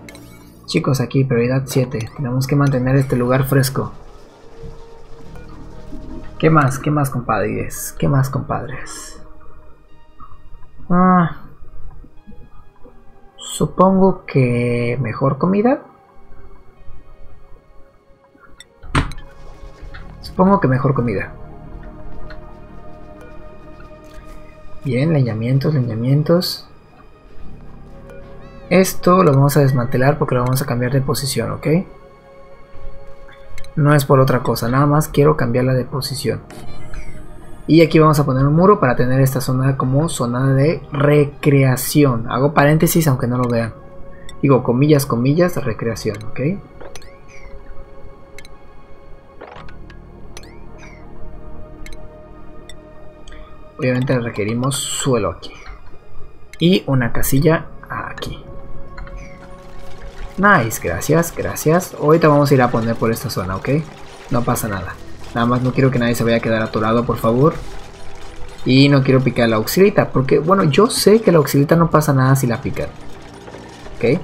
Chicos, aquí, prioridad 7. Tenemos que mantener este lugar fresco. ¿Qué más? ¿Qué más, compadres? ¿Qué más, compadres? Supongo que mejor comida. Supongo que mejor comida. Bien, leñamientos, leñamientos. Esto lo vamos a desmantelar porque lo vamos a cambiar de posición, ¿ok? No es por otra cosa, nada más quiero cambiarla de posición. Y aquí vamos a poner un muro para tener esta zona como zona de recreación. Hago paréntesis aunque no lo vean. Digo, comillas, comillas, recreación, ¿ok? Obviamente requerimos suelo aquí. Y una casilla aquí. Nice, gracias, gracias. Ahorita vamos a ir a poner por esta zona, ¿ok? No pasa nada. Nada más no quiero que nadie se vaya a quedar atorado, por favor. Y no quiero picar la oxilita, porque, bueno, yo sé que la oxilita no pasa nada si la pican. ¿Ok?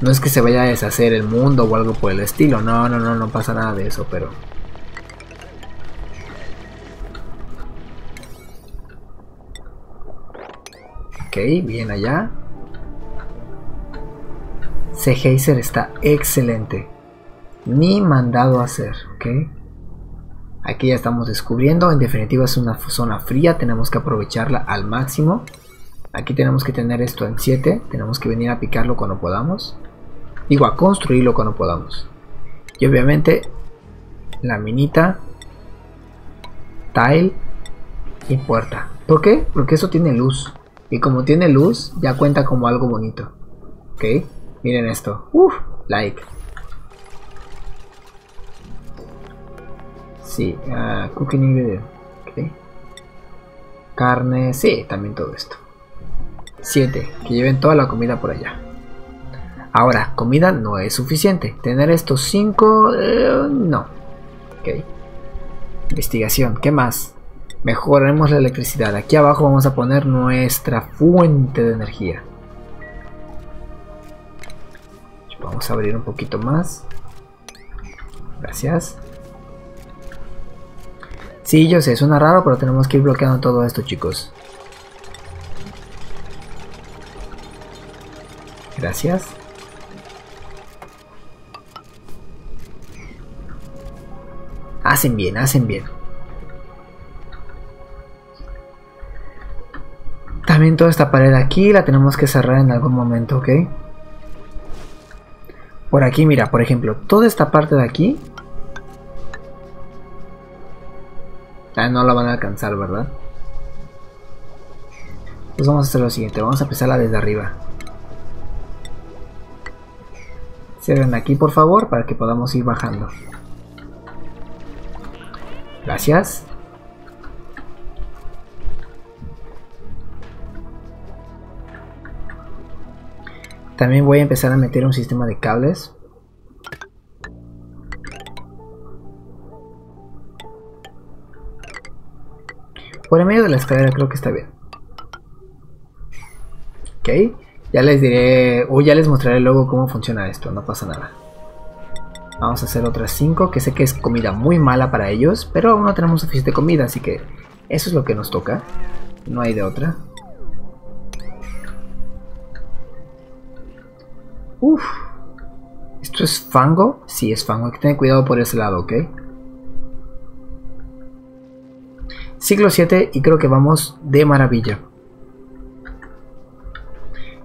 No es que se vaya a deshacer el mundo o algo por el estilo. No, no, no, no pasa nada de eso, pero... Ok, bien allá. Ese geyser está excelente. Ni mandado a hacer, ¿ok? Aquí ya estamos descubriendo. En definitiva es una zona fría. Tenemos que aprovecharla al máximo. Aquí tenemos que tener esto en 7. Tenemos que venir a picarlo cuando podamos. Digo, a construirlo cuando podamos. Y obviamente la minita, tile y puerta. ¿Por qué? Porque eso tiene luz. Y como tiene luz, ya cuenta como algo bonito. ¿Ok? Miren esto. ¡Uf! Like. Sí. Cooking ingredient. ¿Ok? Carne. Sí, también todo esto. 7. Que lleven toda la comida por allá. Ahora, comida no es suficiente. Tener estos 5... no. ¿Ok? Investigación. ¿Qué más? Mejoraremos la electricidad. Aquí abajo vamos a poner nuestra fuente de energía. Vamos a abrir un poquito más. Gracias. Sí, yo sé, suena raro, pero tenemos que ir bloqueando todo esto, chicos. Gracias. Hacen bien, hacen bien. momento esta pared aquí la tenemos que cerrar en algún momento, ¿ok? Por aquí, mira, por ejemplo, toda esta parte de aquí. Ah, no la van a alcanzar, ¿verdad? Pues vamos a hacer lo siguiente, vamos a empezarla desde arriba. Cierren aquí, por favor, para que podamos ir bajando. Gracias. También voy a empezar a meter un sistema de cables. Por el medio de la escalera creo que está bien. Ok. Ya les diré, o ya les mostraré luego cómo funciona esto, no pasa nada. Vamos a hacer otras 5, que sé que es comida muy mala para ellos, pero aún no tenemos suficiente comida, así que eso es lo que nos toca. No hay de otra. Uff, ¿esto es fango? Sí, es fango, hay que tener cuidado por ese lado, ¿ok? Siglo 7 y creo que vamos de maravilla.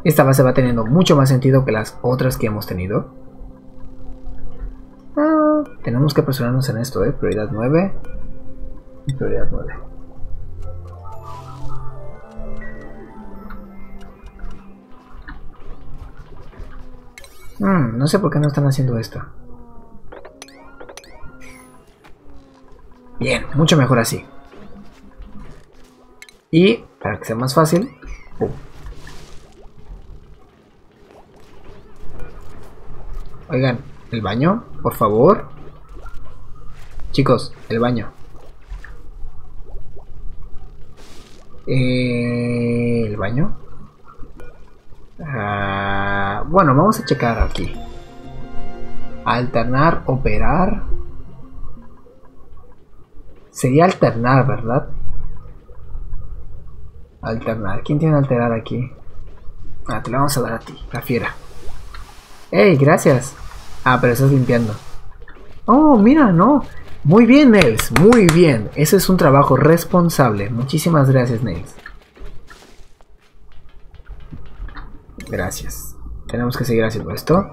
Esta base va teniendo mucho más sentido que las otras que hemos tenido. Ah, tenemos que apresurarnos en esto, ¿eh? Prioridad 9 y prioridad 9. No sé por qué no están haciendo esto. Bien, mucho mejor así. Y para que sea más fácil, oigan, el baño, por favor. Chicos, el baño. El baño. Bueno, vamos a checar aquí. Alternar, operar. Sería alternar, ¿verdad? Alternar. ¿Quién tiene alterar aquí? Ah, te lo vamos a dar a ti, la fiera. ¡Ey, gracias! Ah, pero estás limpiando. ¡Oh, mira, no! Muy bien, Nails, muy bien. Ese es un trabajo responsable. Muchísimas gracias, Nails. Gracias. Tenemos que seguir haciendo esto.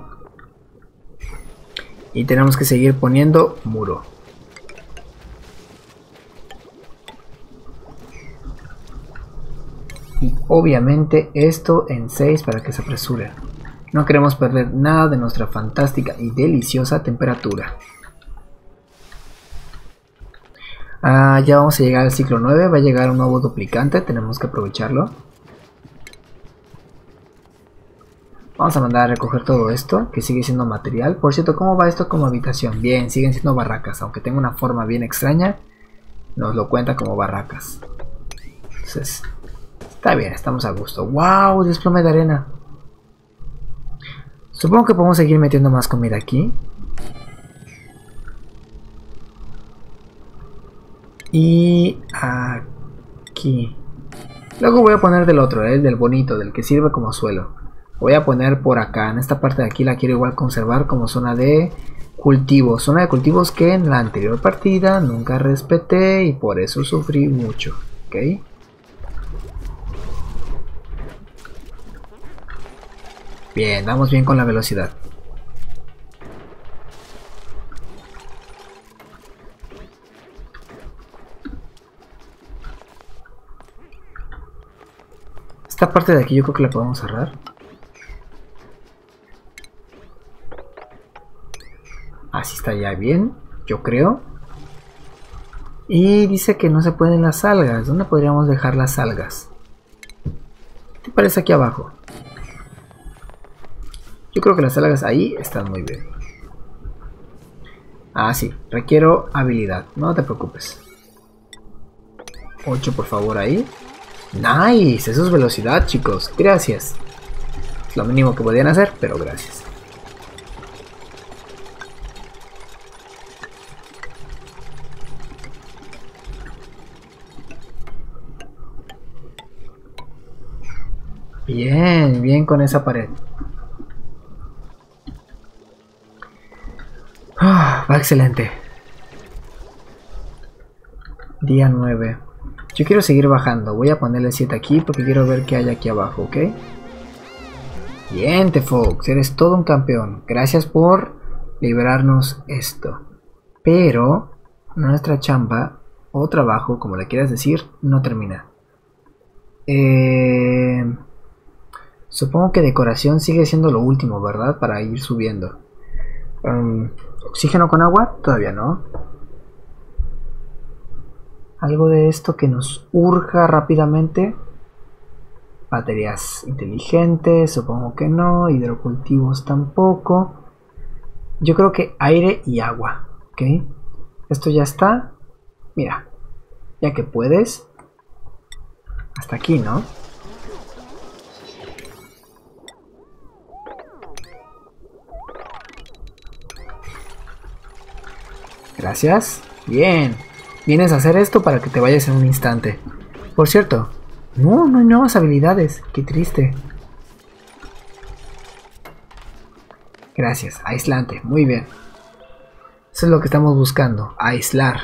Y tenemos que seguir poniendo muro. Y obviamente esto en 6 para que se apresure. No queremos perder nada de nuestra fantástica y deliciosa temperatura. Ah, ya vamos a llegar al ciclo 9. Va a llegar un nuevo duplicante. Tenemos que aprovecharlo. Vamos a mandar a recoger todo esto, que sigue siendo material. Por cierto, ¿cómo va esto como habitación? Bien, siguen siendo barracas. Aunque tenga una forma bien extraña, nos lo cuenta como barracas. Entonces, está bien, estamos a gusto. ¡Wow! Desplome de arena. Supongo que podemos seguir metiendo más comida aquí. Y aquí. Luego voy a poner del otro, el del bonito, del que sirve como suelo. Voy a poner por acá. En esta parte de aquí la quiero igual conservar como zona de cultivos. Zona de cultivos que en la anterior partida nunca respeté y por eso sufrí mucho. ¿Ok? Bien, vamos bien con la velocidad. Esta parte de aquí yo creo que la podemos cerrar. Así está ya bien, yo creo. Y dice que no se pueden las algas. ¿Dónde podríamos dejar las algas? ¿Te parece aquí abajo? Yo creo que las algas ahí están muy bien. Ah, sí. Requiero habilidad. No te preocupes. 8, por favor, ahí. ¡Nice! Eso es velocidad, chicos. Gracias. Es lo mínimo que podían hacer, pero gracias. Bien, bien con esa pared. Va excelente. Día 9. Yo quiero seguir bajando. Voy a ponerle 7 aquí porque quiero ver qué hay aquí abajo, ¿ok? Bien, The Fox, eres todo un campeón. Gracias por liberarnos esto. Pero nuestra chamba o trabajo, como le quieras decir, no termina. Supongo que decoración sigue siendo lo último, ¿verdad? Para ir subiendo. ¿Oxígeno con agua? Todavía no. Algo de esto que nos urja rápidamente. Baterías inteligentes, supongo que no. Hidrocultivos tampoco. Yo creo que aire y agua, ¿ok? Esto ya está. Mira, ya que puedes. Hasta aquí, ¿no? Gracias. Bien. Vienes a hacer esto para que te vayas en un instante. Por cierto, no hay nuevas habilidades. Qué triste. Gracias. Aislante. Muy bien. Eso es lo que estamos buscando. Aislar.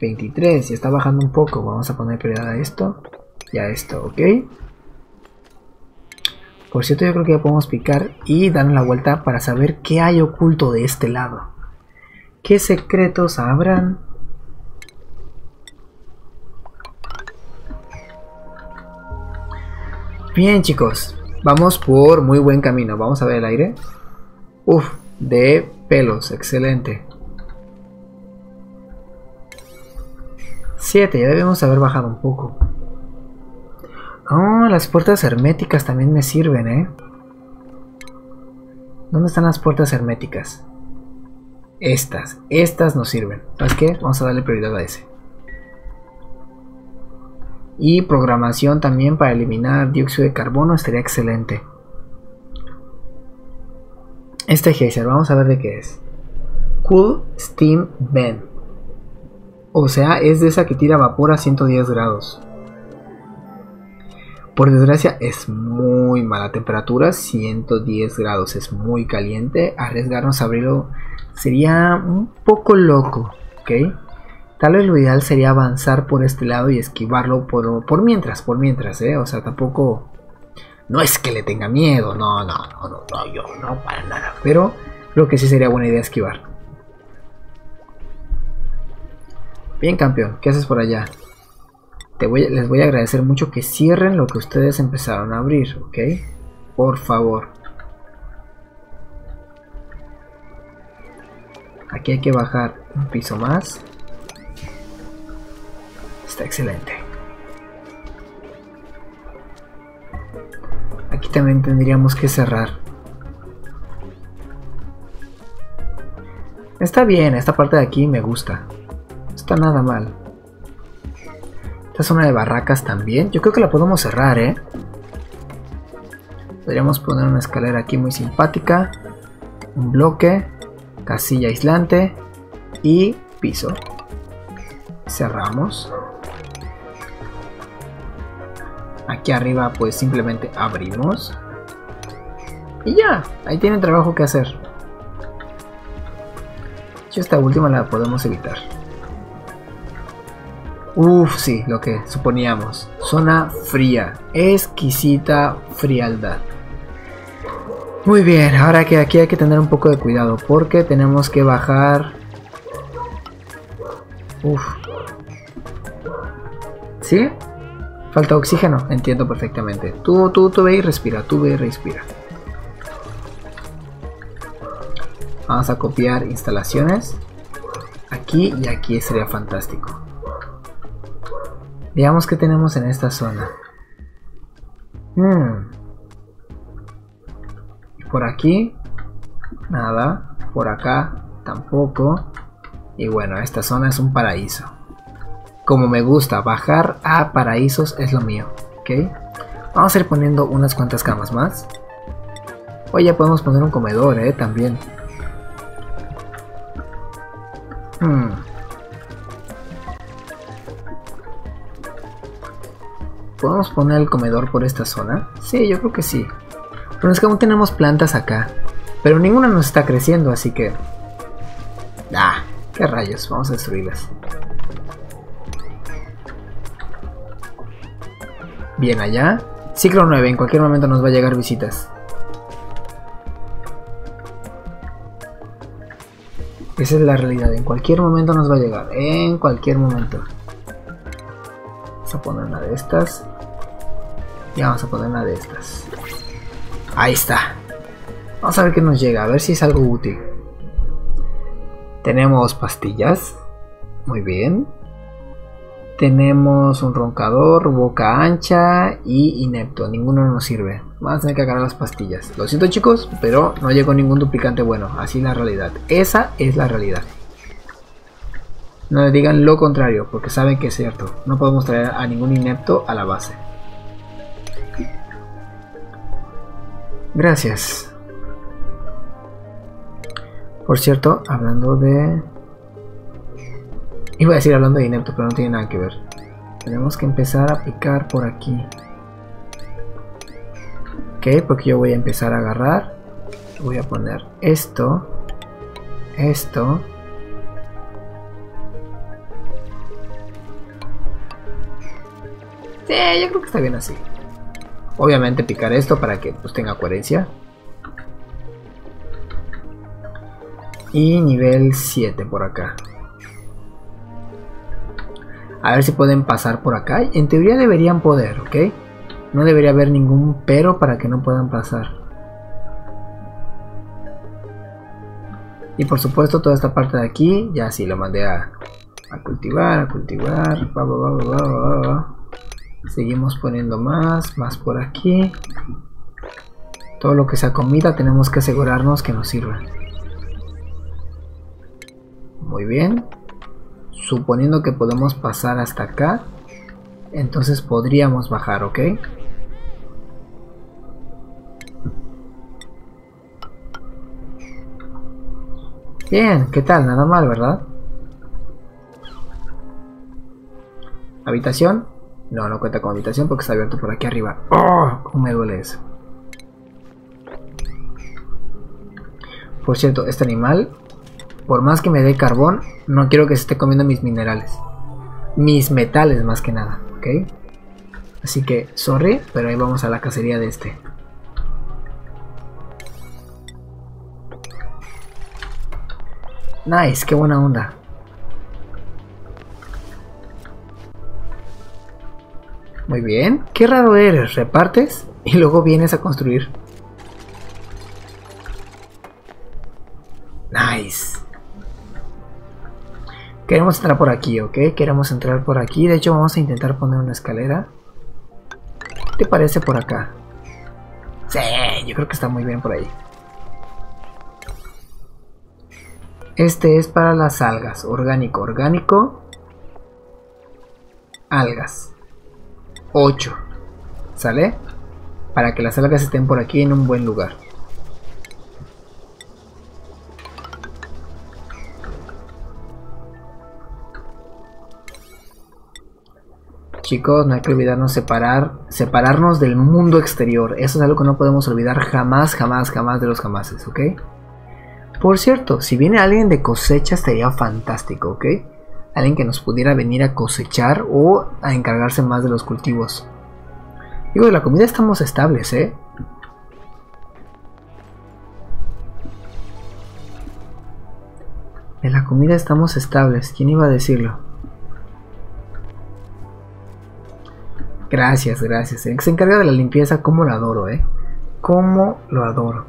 ...23... Ya está bajando un poco. Vamos a poner prioridad a esto. Y a esto. ¿Ok? Por cierto, yo creo que ya podemos picar y darnos la vuelta para saber qué hay oculto de este lado. ¿Qué secretos habrán? Bien, chicos. Vamos por muy buen camino. Vamos a ver el aire. Uf, de pelos. Excelente. 7. Ya debemos haber bajado un poco. Oh, las puertas herméticas también me sirven, ¿eh? ¿Dónde están las puertas herméticas? Estas nos sirven. ¿Sabes qué? Vamos a darle prioridad a ese. Y programación también para eliminar dióxido de carbono estaría excelente. Este geyser, vamos a ver de qué es. Cool Steam Vent. O sea, es de esa que tira vapor a 110 grados. Por desgracia es muy mala temperatura, 110 grados, es muy caliente, arriesgarnos a abrirlo sería un poco loco, ¿ok? Tal vez lo ideal sería avanzar por este lado y esquivarlo por mientras, ¿eh? O sea, tampoco, no es que le tenga miedo, no, yo no, para nada, pero creo que sí sería buena idea esquivar. Bien, campeón, ¿qué haces por allá? Les voy a agradecer mucho que cierren lo que ustedes empezaron a abrir, ¿ok? Por favor. Aquí hay que bajar un piso más. Está excelente. Aquí también tendríamos que cerrar. Está bien, esta parte de aquí me gusta. No está nada mal. Esta zona de barracas también. Yo creo que la podemos cerrar, ¿eh? Podríamos poner una escalera aquí muy simpática. Un bloque. Casilla aislante. Y piso. Cerramos. Aquí arriba pues simplemente abrimos. Y ya. Ahí tienen trabajo que hacer. Yo esta última la podemos evitar. Uf, sí, lo que suponíamos. Zona fría. Exquisita frialdad. Muy bien, ahora que aquí hay que tener un poco de cuidado porque tenemos que bajar. Uf. ¿Sí? Falta oxígeno, entiendo perfectamente. Tú ve y respira, Vamos a copiar instalaciones. Aquí y aquí sería fantástico. Veamos qué tenemos en esta zona. Por aquí, nada. Por acá, tampoco. Y bueno, esta zona es un paraíso. Como me gusta, bajar a paraísos es lo mío. ¿Ok? Vamos a ir poniendo unas cuantas camas más. Hoy ya podemos poner un comedor, ¿eh? También. ¿Podemos poner el comedor por esta zona? Sí, yo creo que sí. Pero es que aún tenemos plantas acá. Pero ninguna nos está creciendo, así que... Ah, ¿Qué rayos? Vamos a destruirlas. Bien, allá. Ciclo 9, en cualquier momento nos va a llegar visitas. Esa es la realidad, en cualquier momento nos va a llegar. En cualquier momento. Vamos a poner una de estas. Y vamos a poner una de estas. Ahí está. Vamos a ver qué nos llega, a ver si es algo útil. Tenemos pastillas. Muy bien. Tenemos un roncador, boca ancha y inepto. Ninguno nos sirve. Vamos a tener que agarrar las pastillas. Lo siento, chicos, pero no llegó ningún duplicante bueno. Así es la realidad. Esa es la realidad. No le digan lo contrario, porque saben que es cierto. No podemos traer a ningún inepto a la base. Gracias. Por cierto, hablando de... Iba a decir hablando de inepto, pero no tiene nada que ver. Tenemos que empezar a picar por aquí. Ok, porque yo voy a empezar a agarrar. Voy a poner esto. Esto. Sí, yo creo que está bien así. Obviamente picar esto para que pues tenga coherencia. Y nivel 7 por acá. A ver si pueden pasar por acá. En teoría deberían poder, ¿ok? No debería haber ningún pero para que no puedan pasar. Y por supuesto toda esta parte de aquí, ya sí, lo mandé a cultivar, va. Seguimos poniendo más por aquí. Todo lo que sea comida tenemos que asegurarnos que nos sirva. Muy bien. Suponiendo que podemos pasar hasta acá, entonces podríamos bajar, ¿ok? Bien, ¿qué tal? Nada mal, ¿verdad? ¿Habitación? No, no cuenta con habitación porque está abierto por aquí arriba. ¡Oh! ¿Cómo me duele eso? Por cierto, este animal... Por más que me dé carbón, no quiero que se esté comiendo mis minerales. Mis metales, más que nada, ¿ok? Así que, sorry, pero ahí vamos a la cacería de este. Nice, qué buena onda. Muy bien. Qué raro eres, repartes y luego vienes a construir. Nice. Queremos entrar por aquí, ¿ok? Queremos entrar por aquí. De hecho, vamos a intentar poner una escalera. ¿Qué te parece por acá? Sí, yo creo que está muy bien por ahí. Este es para las algas. Orgánico, orgánico. Algas. 8. ¿Sale? Para que las algas estén por aquí en un buen lugar. Chicos, no hay que olvidarnos separarnos del mundo exterior. Eso es algo que no podemos olvidar jamás de los jamases, ¿ok? Por cierto, si viene alguien de cosecha estaría fantástico, ¿ok? Alguien que nos pudiera venir a cosechar o a encargarse más de los cultivos. Digo, de la comida estamos estables, ¿eh? De la comida estamos estables. ¿Quién iba a decirlo? Gracias, gracias. El que se encarga de la limpieza, cómo lo adoro, ¿eh? Cómo lo adoro.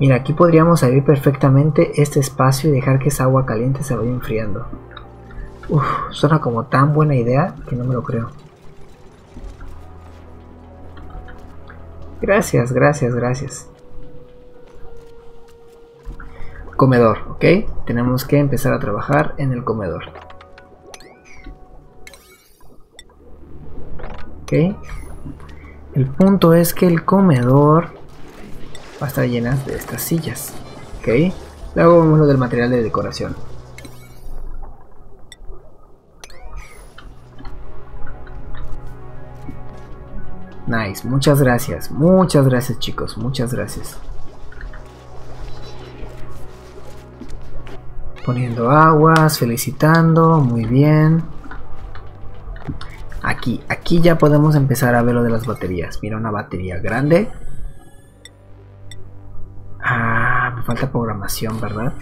Mira, aquí podríamos abrir perfectamente este espacio y dejar que esa agua caliente se vaya enfriando. Uf, suena como tan buena idea que no me lo creo. Gracias, gracias, gracias. Comedor, ¿ok? Tenemos que empezar a trabajar en el comedor. Okay. El punto es que el comedor va a estar lleno de estas sillas, ¿ok? Luego vemos lo del material de decoración. Nice, muchas gracias chicos, muchas gracias. poniendo aguas, felicitando, muy bien. Aquí ya podemos empezar a ver lo de las baterías. Mira, una batería grande. Ah, me falta programación, ¿verdad?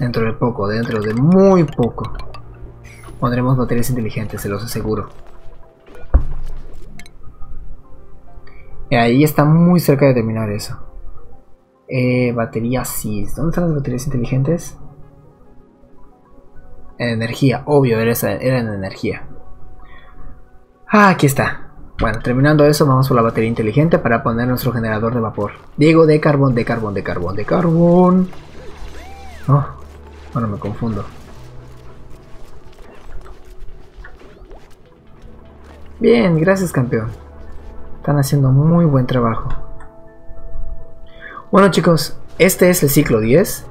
Dentro de poco, dentro de muy poco, pondremos baterías inteligentes, se los aseguro. Ahí está muy cerca de terminar eso. Baterías, sí. ¿Dónde están las baterías inteligentes? Energía, obvio, era en energía. Ah, aquí está. Bueno, terminando eso, vamos por la batería inteligente para poner nuestro generador de vapor. Digo, de carbón, de carbón, de carbón, de carbón. Oh, bueno, me confundo. Bien, gracias, campeón. Están haciendo muy buen trabajo. Bueno, chicos, este es el ciclo 10.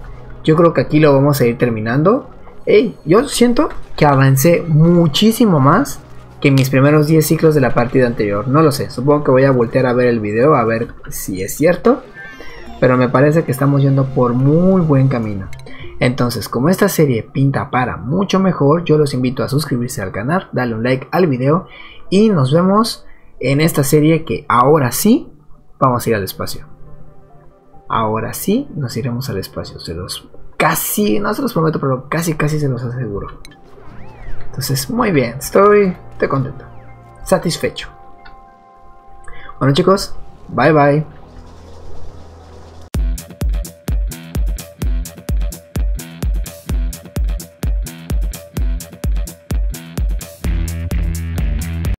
Yo creo que aquí lo vamos a ir terminando. Hey, yo siento que avancé muchísimo más que mis primeros 10 ciclos de la partida anterior. No lo sé, supongo que voy a voltear a ver el video a ver si es cierto. Pero me parece que estamos yendo por muy buen camino. Entonces, como esta serie pinta para mucho mejor, yo los invito a suscribirse al canal, darle un like al video y nos vemos en esta serie que ahora sí vamos a ir al espacio. Ahora sí nos iremos al espacio. Se los casi, no se los prometo, pero casi se los aseguro. Entonces, muy bien, estoy contento, satisfecho. Bueno, chicos, bye bye.